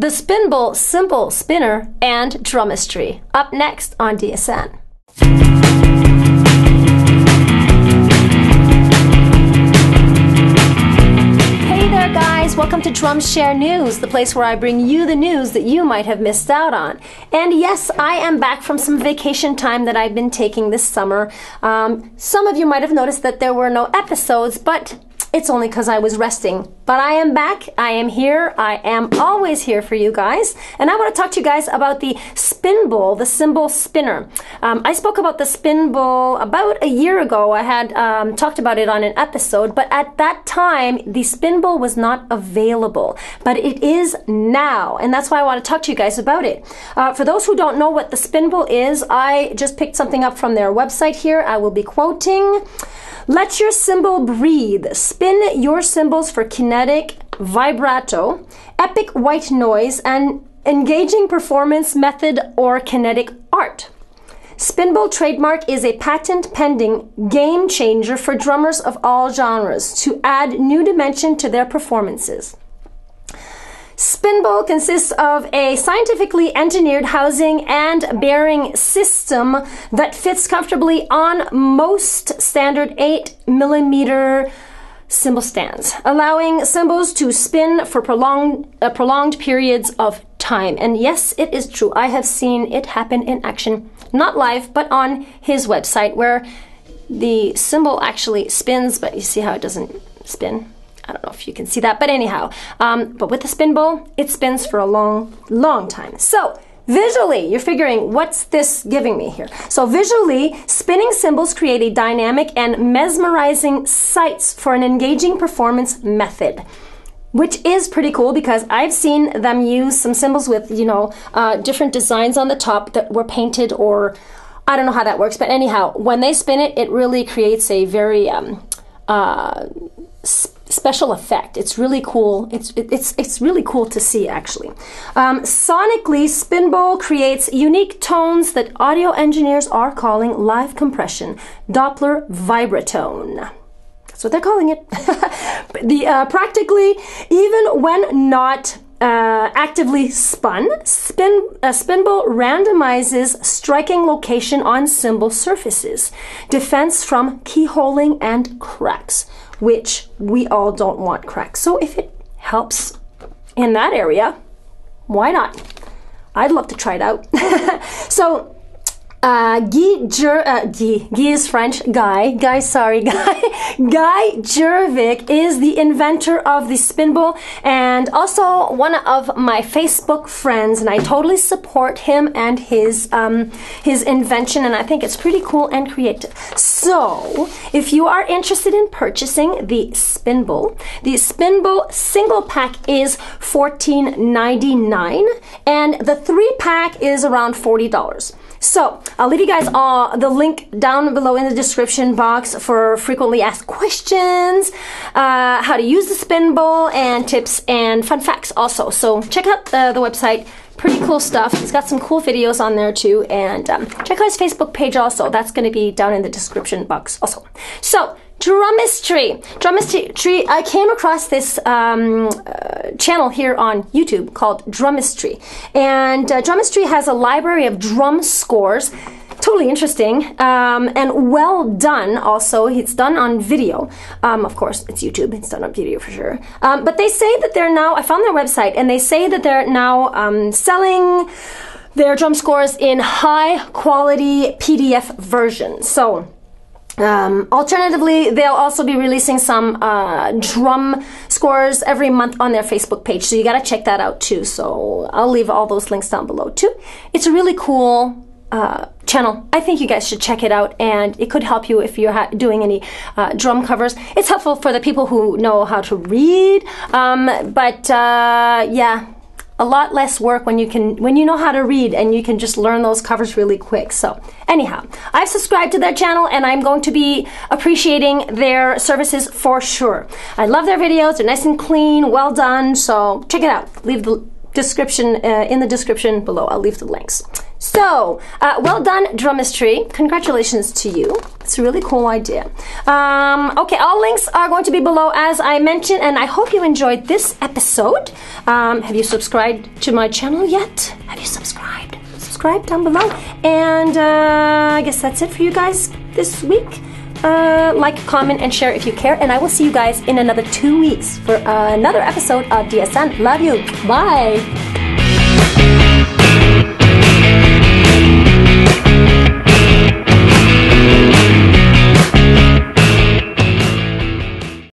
the Spinbal cymbal spinner, and Drumistry, up next on DSN. Hey there guys, welcome to DrumShare News, the place where I bring you the news that you might have missed out on. And yes, I am back from some vacation time that I've been taking this summer. Some of you might have noticed that there were no episodes, but it's only because I was resting. But I am back, I am here, I am always here for you guys. And I want to talk to you guys about the Spinbal, the cymbal spinner. I spoke about the Spinbal about a year ago. I had talked about it on an episode, but at that time, the Spinbal was not available. But it is now, and that's why I want to talk to you guys about it. For those who don't know what the Spinbal is, I just picked something up from their website here. I will be quoting, "Let your cymbal breathe. Spin your cymbals for kinetic, vibrato, epic white noise, and engaging performance method or kinetic art. Spinbal trademark is a patent-pending game changer for drummers of all genres to add new dimension to their performances." Spinbal consists of a scientifically engineered housing and bearing system that fits comfortably on most standard 8mm cymbal stands, allowing cymbals to spin for prolonged periods of time. And yes, it is true. I have seen it happen in action, not live, but on his website, where the cymbal actually spins, but you see how it doesn't spin. I don't know if you can see that, but anyhow. But with the Spinbal, it spins for a long, long time. So visually, you're figuring, what's this giving me here? So visually, spinning cymbals create a dynamic and mesmerizing sights for an engaging performance method, which is pretty cool because I've seen them use some cymbals with, you know, different designs on the top that were painted, or I don't know how that works, but anyhow, when they spin it, it really creates a very special effect. It's really cool. It's really cool to see, actually. Sonically, Spinbal creates unique tones that audio engineers are calling live compression, Doppler vibratone. That's what they're calling it. Practically, even when not actively spun, Spinbal randomizes striking location on cymbal surfaces, defense from keyholing and cracks, which we all don't want cracks. So if it helps in that area, why not? I'd love to try it out. So Guy is French. Guy Juravich is the inventor of the Spinbal and also one of my Facebook friends, and I totally support him and his invention, and I think it's pretty cool and creative. So if you are interested in purchasing the Spinbal single pack is $14.99 and the 3-pack is around $40. So I'll leave you guys all the link down below in the description box for frequently asked questions, how to use the Spinbal, and tips and fun facts also. So check out the website. Pretty cool stuff. It's got some cool videos on there too. And check out his Facebook page also. That's going to be down in the description box also. So Drumistry. Drumistry, I came across this channel here on YouTube called Drumistry. And Drumistry has a library of drum scores. Totally interesting, and well done also. It's done on video. Of course, it's YouTube. It's done on video for sure. But they say that they're now, I found their website, and they say that they're now selling their drum scores in high-quality PDF version. So alternatively, they'll also be releasing some drum scores every month on their Facebook page, so you gotta check that out too. So I'll leave all those links down below too. It's a really cool channel. I think you guys should check it out, and it could help you if you're doing any drum covers. It's helpful for the people who know how to read, but yeah, a lot less work when you know how to read, and you can just learn those covers really quick. So anyhow, I've subscribed to their channel, and I'm going to be appreciating their services for sure. I love their videos. They're nice and clean, well done. So check it out. Leave the description in the description below. I'll leave the links. So well done, Drumistry. Congratulations to you. That's a really cool idea. Okay, all links are going to be below as I mentioned, and I hope you enjoyed this episode. Have you subscribed to my channel yet? Have you subscribed? Subscribe down below. And I guess that's it for you guys this week. Like, comment, and share if you care. And I will see you guys in another 2 weeks for another episode of DSN. Love you. Bye.